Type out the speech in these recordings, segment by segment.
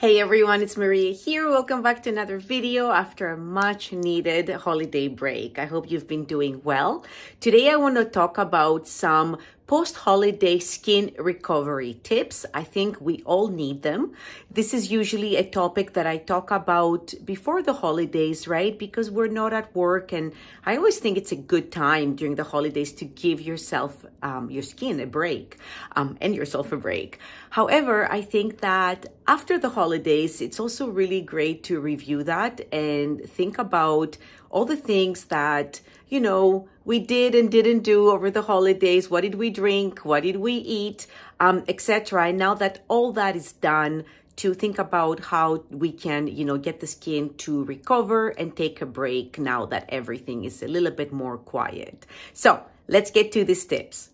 Hey everyone, it's Maria here. Welcome back to another video after a much needed holiday break. I hope you've been doing well. Today I want to talk about some post-holiday skin recovery tips. I think we all need them. This is usually a topic that I talk about before the holidays, right? Because we're not at work, and I always think it's a good time during the holidays to give yourself, your skin a break, and yourself a break. However, I think that after the holidays, it's also really great to review that and think about all the things that, you know, we did and didn't do over the holidays. What did we drink? What did we eat? Etc. And now that all that is done, to think about how we can, you know, get the skin to recover and take a break now that everything is a little bit more quiet. So let's get to these tips.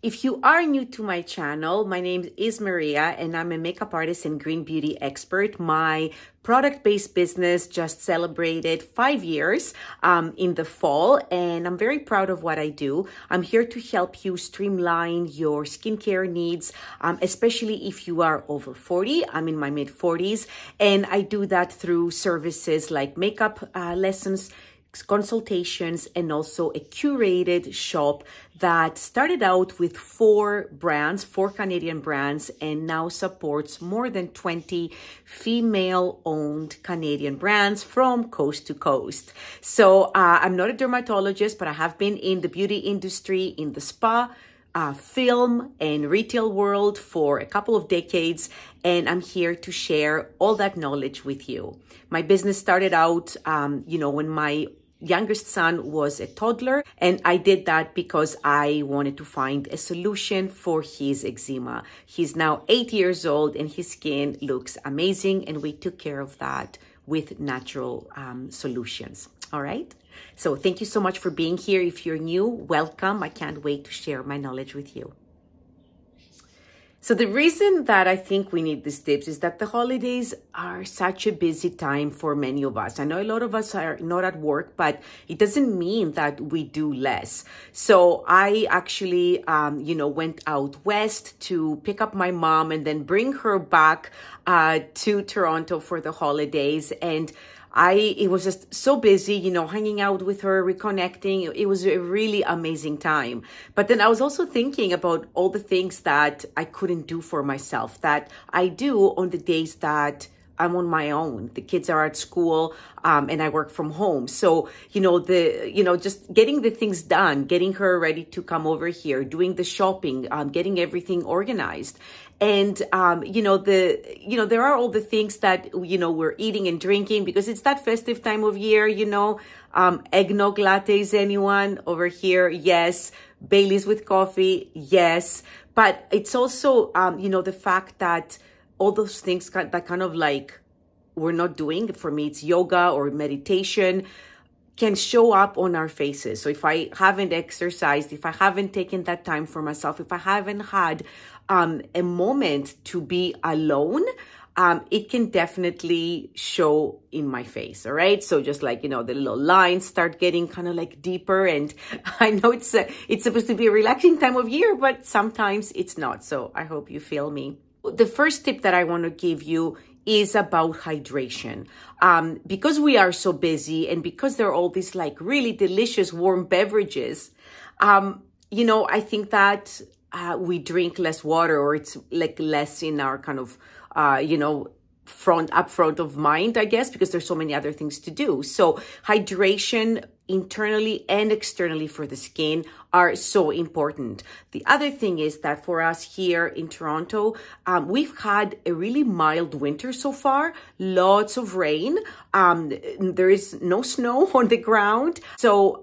If you are new to my channel, my name is Maria and I'm a makeup artist and green beauty expert. My product-based business just celebrated 5 years in the fall, and I'm very proud of what I do. I'm here to help you streamline your skincare needs, especially if you are over 40. I'm in my mid-40s, and I do that through services like makeup lessons, consultations, and also a curated shop that started out with 4 Canadian brands, and now supports more than 20 female-owned Canadian brands from coast to coast. So I'm not a dermatologist, but I have been in the beauty industry, in the spa, film and retail world for a couple of decades, and I'm here to share all that knowledge with you. My business started out, you know, when my youngest son was a toddler, and I did that because I wanted to find a solution for his eczema. He's now 8 years old and his skin looks amazing, and we took care of that with natural solutions. All right. So thank you so much for being here. If you're new, welcome. I can't wait to share my knowledge with you. So the reason that I think we need these tips is that the holidays are such a busy time for many of us. I know a lot of us are not at work, but it doesn't mean that we do less. So I actually, you know, went out west to pick up my mom and then bring her back to Toronto for the holidays. And it was just so busy, you know, hanging out with her, reconnecting. It was a really amazing time. But then I was also thinking about all the things that I couldn't do for myself, that I do on the days that I'm on my own. The kids are at school, and I work from home. So, you know, just getting the things done, getting her ready to come over here, doing the shopping, getting everything organized. And, there are all the things that, you know, we're eating and drinking because it's that festive time of year, you know, eggnog lattes, anyone over here? Yes. Baileys with coffee? Yes. But it's also, you know, the fact that all those things that kind of like we're not doing. For me, it's yoga or meditation, can show up on our faces. So if I haven't exercised, if I haven't taken that time for myself, if I haven't had a moment to be alone, it can definitely show in my face, all right? So just like, you know, the little lines start getting kind of like deeper. And I know it's supposed to be a relaxing time of year, but sometimes it's not. So I hope you feel me. The first tip that I want to give you is about hydration. Because we are so busy and because there are all these like really delicious warm beverages, you know, I think that we drink less water, or it's like less in our kind of, you know, up front of mind, I guess, because there's so many other things to do. So hydration internally and externally for the skin are so important. The other thing is that for us here in Toronto, we've had a really mild winter so far, lots of rain. There is no snow on the ground. So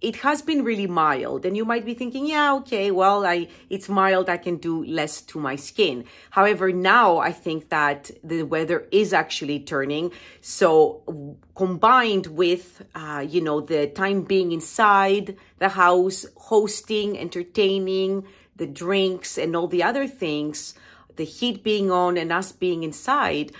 it has been really mild. And you might be thinking, yeah, okay, well, it's mild, I can do less to my skin. However, now I think that the weather is actually turning. So combined with, you know, the time being inside the house, hosting, entertaining, the drinks and all the other things, the heat being on and us being inside,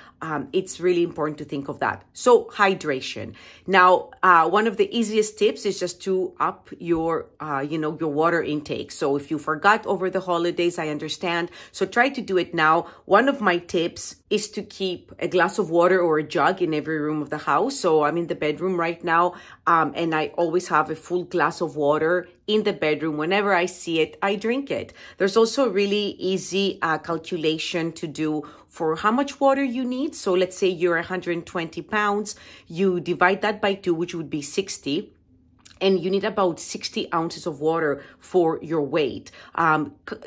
it's really important to think of that. So hydration. Now, one of the easiest tips is just to up your, your water intake. So if you forgot over the holidays, I understand. So try to do it now. One of my tips is to keep a glass of water or a jug in every room of the house. So I'm in the bedroom right now, and I always have a full glass of water in the bedroom. Whenever I see it, I drink it. There's also a really easy calculation to do for how much water you need. So let's say you're 120 pounds, you divide that by 2, which would be 60. And you need about 60 ounces of water for your weight.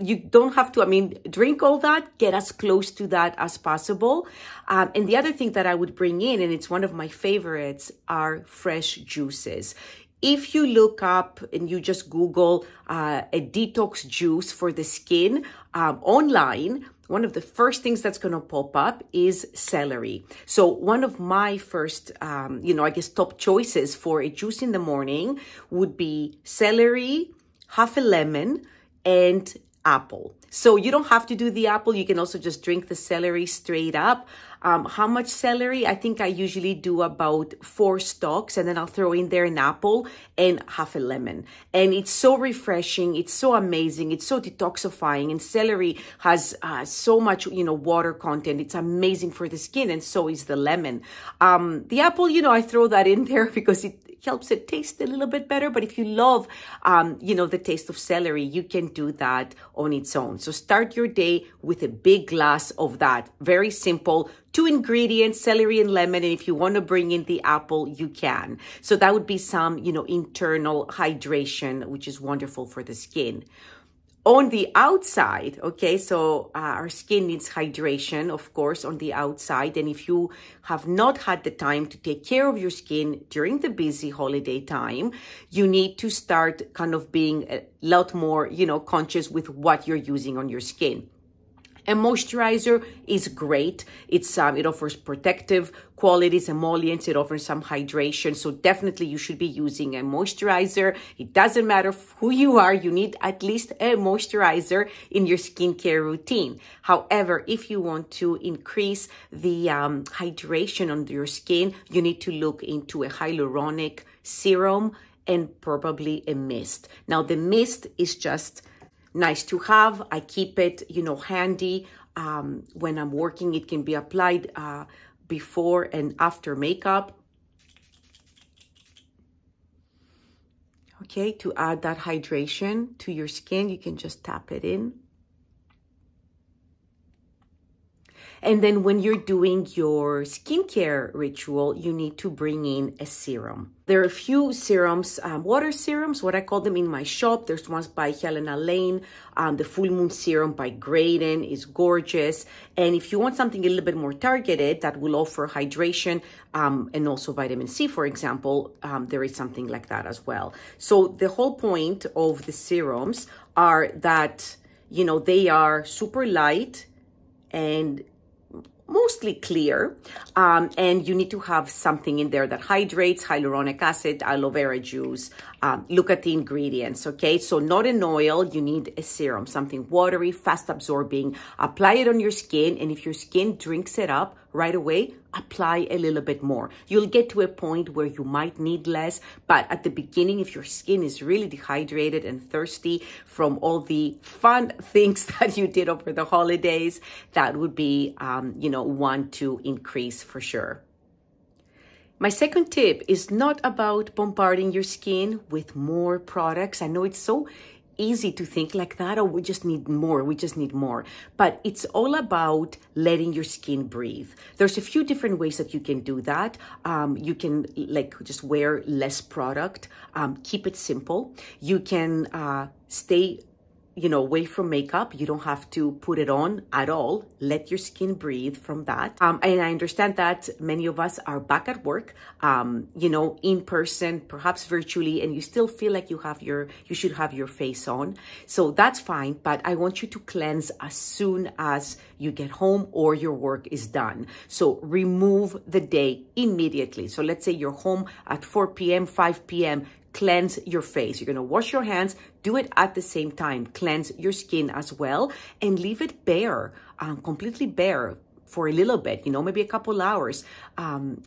You don't have to, drink all that, get as close to that as possible. And the other thing that I would bring in, and it's one of my favorites, are fresh juices. If you look up and you just Google a detox juice for the skin online, one of the first things that's going to pop up is celery. So one of my first, top choices for a juice in the morning would be celery, half a lemon, and apple. So you don't have to do the apple. You can also just drink the celery straight up. How much celery? I think I usually do about 4 stalks, and then I'll throw in there an apple and half a lemon. And it's so refreshing. It's so amazing. It's so detoxifying. And celery has so much, water content. It's amazing for the skin, and so is the lemon. The apple, I throw that in there because it helps it taste a little bit better. But if you love, the taste of celery, you can do that on its own. So start your day with a big glass of that. Very simple. 2 ingredients, celery and lemon. And if you want to bring in the apple, you can. So that would be some, internal hydration, which is wonderful for the skin. On the outside, okay, so our skin needs hydration, of course, on the outside. And if you have not had the time to take care of your skin during the busy holiday time, you need to start kind of being a lot more, conscious with what you're using on your skin. A moisturizer is great. It's it offers protective qualities, emollients, it offers some hydration. So definitely you should be using a moisturizer. It doesn't matter who you are, you need at least a moisturizer in your skincare routine. However, if you want to increase the hydration on your skin, you need to look into a hyaluronic serum and probably a mist. Now the mist is just nice to have. I keep it, handy. When I'm working, it can be applied before and after makeup. Okay, to add that hydration to your skin, you can just tap it in. And then when you're doing your skincare ritual, you need to bring in a serum. There are a few serums, water serums, what I call them in my shop. There's ones by Helena Lane. The Full Moon Serum by Graydon is gorgeous. And if you want something a little bit more targeted that will offer hydration and also vitamin C, for example, there is something like that as well. So the whole point of the serums are that, they are super light and mostly clear, and you need to have something in there that hydrates, hyaluronic acid, aloe vera juice. Look at the ingredients, okay? So not an oil, you need a serum, something watery, fast absorbing. Apply it on your skin, and if your skin drinks it up right away, apply a little bit more. You'll get to a point where you might need less, but at the beginning, if your skin is really dehydrated and thirsty from all the fun things that you did over the holidays, that would be, one to increase for sure. My second tip is not about bombarding your skin with more products. I know it's so easy to think like that, oh, we just need more, but it's all about letting your skin breathe. There's a few different ways that you can do that. You can just wear less product, keep it simple. You can stay away from makeup. You don't have to put it on at all. Let your skin breathe from that. And I understand that many of us are back at work, in person, perhaps virtually, and you still feel like you should have your face on. So that's fine, but I want you to cleanse as soon as you get home or your work is done. So remove the day immediately. So let's say you're home at 4 p.m., 5 p.m., cleanse your face. You're going to wash your hands, do it at the same time. Cleanse your skin as well and leave it bare. completely bare for a little bit, you know, maybe a couple hours,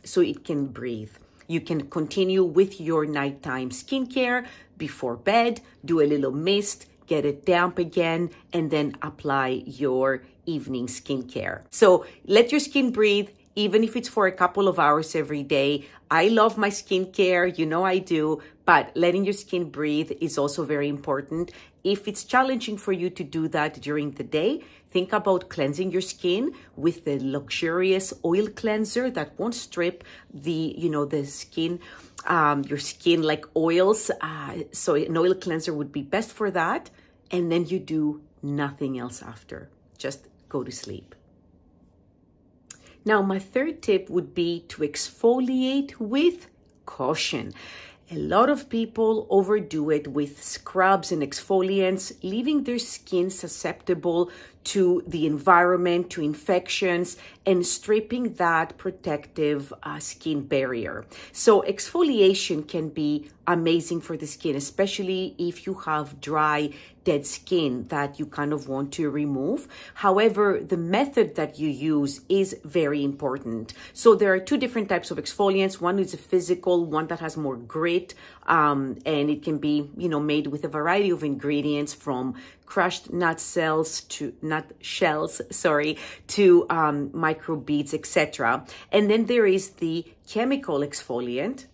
so it can breathe. You can continue with your nighttime skincare before bed, do a little mist, get it damp again, and then apply your evening skincare. So let your skin breathe, even if it's for a couple of hours every day. I love my skincare, you know I do, but letting your skin breathe is also very important. If it's challenging for you to do that during the day, think about cleansing your skin with the luxurious oil cleanser that won't strip the, you know, the skin, your skin like oils. So an oil cleanser would be best for that. And then you do nothing else after. Just go to sleep. Now, my third tip would be to exfoliate with caution. A lot of people overdo it with scrubs and exfoliants, leaving their skin susceptible to the environment, to infections, and stripping that protective skin barrier. So exfoliation can be amazing for the skin, especially if you have dry, dead skin that you kind of want to remove. However, the method that you use is very important. So there are two different types of exfoliants. One is a physical, one that has more grit, and it can be, you know, made with a variety of ingredients from crushed nut shells to micro beads, etc. And then there is the chemical exfoliant,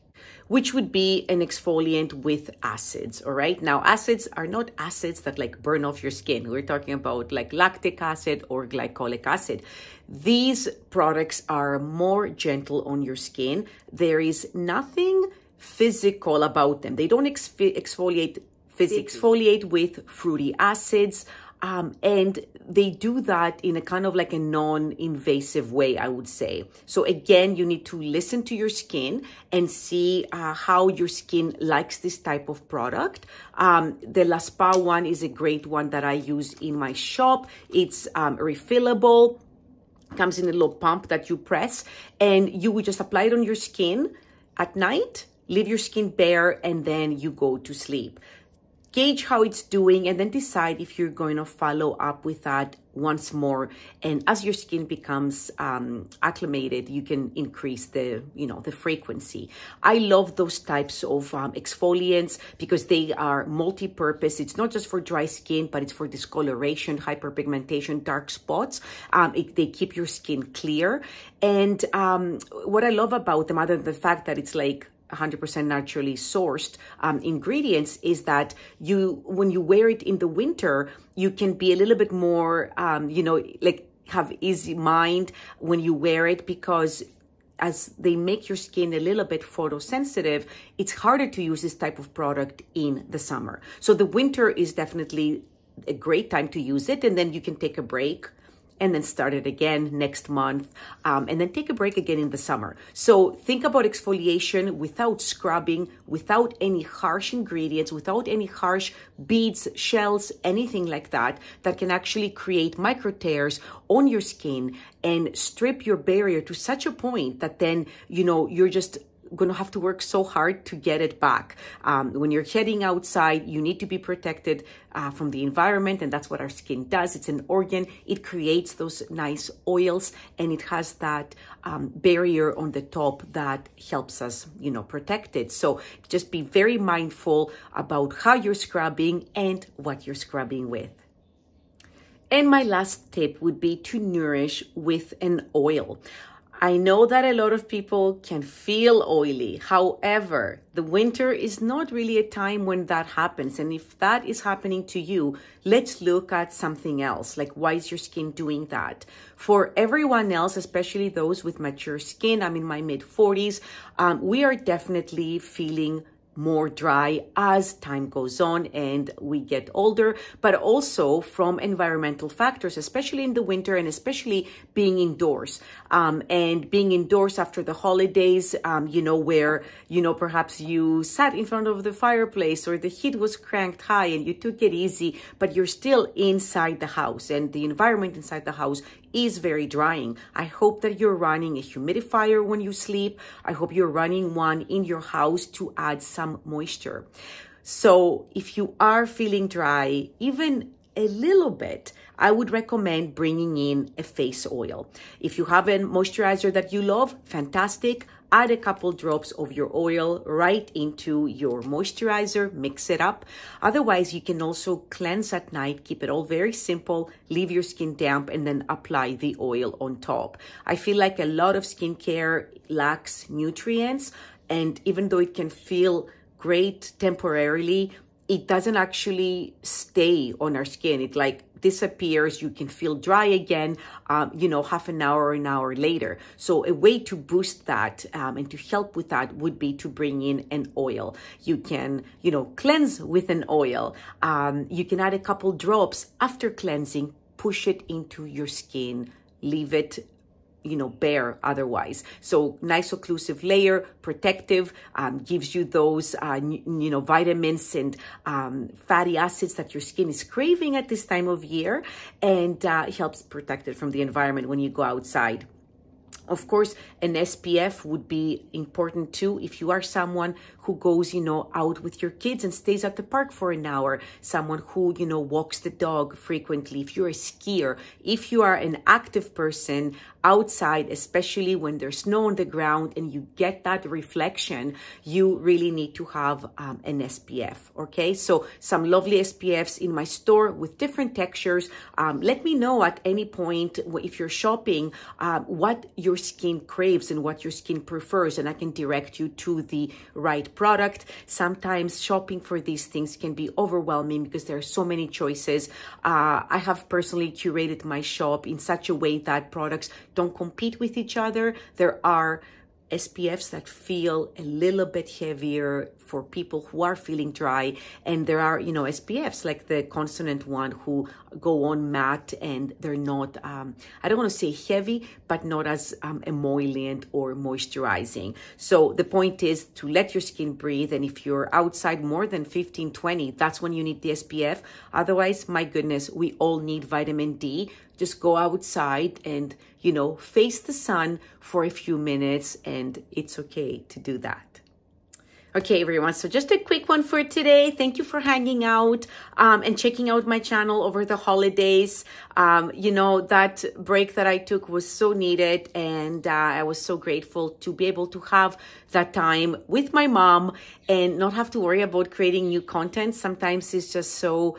which would be an exfoliant with acids, all right? Now, acids are not acids that like burn off your skin. We're talking about like lactic acid or glycolic acid. These products are more gentle on your skin. There is nothing physical about them. They don't exfoliate physically. Exfoliate with fruity acids, and they do that in a kind of like a non-invasive way, I would say. So again, you need to listen to your skin and see how your skin likes this type of product. The La Spa one is a great one that I use in my shop. It's refillable, comes in a little pump that you press, and you would just apply it on your skin at night, leave your skin bare, and then you go to sleep. Gauge how it's doing and then decide if you're going to follow up with that once more. And as your skin becomes acclimated, you can increase the, you know, the frequency. I love those types of exfoliants because they are multi-purpose. It's not just for dry skin, but it's for discoloration, hyperpigmentation, dark spots. They keep your skin clear. And what I love about them, other than the fact that it's like 100% naturally sourced ingredients, is that you, when you wear it in the winter, you can be a little bit more, you know, like have easy mind when you wear it, because as they make your skin a little bit photosensitive, it's harder to use this type of product in the summer. So the winter is definitely a great time to use it, and then you can take a break and then start it again next month, and then take a break again in the summer. So think about exfoliation without scrubbing, without any harsh ingredients, without any harsh beads, shells, anything like that, that can actually create micro tears on your skin and strip your barrier to such a point that then, you know, you're just gonna have to work so hard to get it back. When you're heading outside, you need to be protected from the environment, and that's what our skin does. It's an organ. It creates those nice oils, and it has that barrier on the top that helps us, you know, protect it. So just be very mindful about how you're scrubbing and what you're scrubbing with. And my last tip would be to nourish with an oil. I know that a lot of people can feel oily. However, the winter is not really a time when that happens. And if that is happening to you, let's look at something else. Like, why is your skin doing that? For everyone else, especially those with mature skin, I'm in my mid-40s, we are definitely feeling more dry as time goes on and we get older, but also from environmental factors, especially in the winter and especially being indoors. And being indoors after the holidays, you know, where, you know, perhaps you sat in front of the fireplace or the heat was cranked high and you took it easy, but you're still inside the house and the environment inside the house is very drying. I hope that you're running a humidifier when you sleep. I hope you're running one in your house to add some moisture. So if you are feeling dry, even a little bit, I would recommend bringing in a face oil. If you have a moisturizer that you love, fantastic. Add a couple drops of your oil right into your moisturizer, mix it up. Otherwise, you can also cleanse at night, keep it all very simple, leave your skin damp, and then apply the oil on top. I feel like a lot of skincare lacks nutrients, and even though it can feel great temporarily, it doesn't actually stay on our skin. It like disappears. You can feel dry again, you know, half an hour or an hour later. So a way to boost that and to help with that would be to bring in an oil. You can, you know, cleanse with an oil. You can add a couple drops after cleansing, push it into your skin, leave it, you know, bare otherwise. So nice occlusive layer, protective, gives you those, you know, vitamins and fatty acids that your skin is craving at this time of year, and helps protect it from the environment when you go outside. Of course, an SPF would be important too. If you are someone who goes, you know, out with your kids and stays at the park for an hour, someone who, you know, walks the dog frequently, if you're a skier, if you are an active person outside, especially when there's snow on the ground and you get that reflection, you really need to have an SPF, okay? So some lovely SPFs in my store with different textures. Let me know at any point if you're shopping what your skin craves and what your skin prefers, and I can direct you to the right product. Sometimes shopping for these things can be overwhelming because there are so many choices. I have personally curated my shop in such a way that products don't compete with each other. There are SPFs that feel a little bit heavier for people who are feeling dry. And there are, you know, SPFs like the Consonant one who go on matte, and they're not, I don't want to say heavy, but not as emollient or moisturizing. So the point is to let your skin breathe. And if you're outside more than 15, 20, that's when you need the SPF. Otherwise, my goodness, we all need vitamin D. Just go outside and, you know, face the sun for a few minutes, and it's okay to do that. Okay, everyone, so just a quick one for today. Thank you for hanging out and checking out my channel over the holidays. You know, that break that I took was so needed, and I was so grateful to be able to have that time with my mom and not have to worry about creating new content. Sometimes it's just so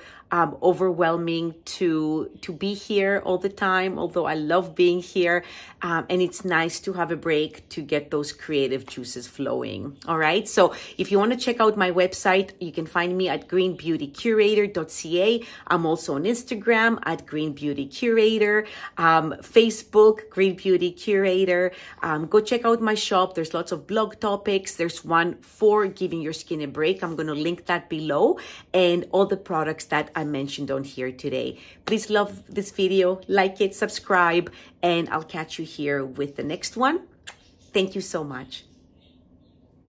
overwhelming to be here all the time, although I love being here, and it's nice to have a break to get those creative juices flowing. All right, so if you want to check out my website, you can find me at greenbeautycurator.ca. I'm also on Instagram at greenbeautycurator, Facebook greenbeautycurator. Go check out my shop. There's lots of blog topics. There's one for giving your skin a break. I'm going to link that below, and all the products that I mentioned on here today. Please love this video, like it, subscribe, and I'll catch you here with the next one. Thank you so much.